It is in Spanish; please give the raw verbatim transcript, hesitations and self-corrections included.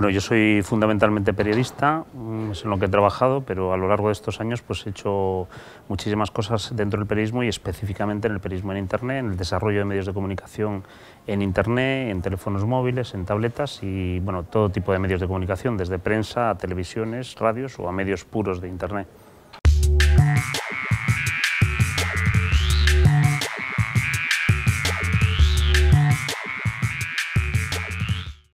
Bueno, yo soy fundamentalmente periodista, es en lo que he trabajado, pero a lo largo de estos años pues, he hecho muchísimas cosas dentro del periodismo y específicamente en el periodismo en Internet, en el desarrollo de medios de comunicación en Internet, en teléfonos móviles, en tabletas y bueno, todo tipo de medios de comunicación, desde prensa a televisiones, radios o a medios puros de Internet.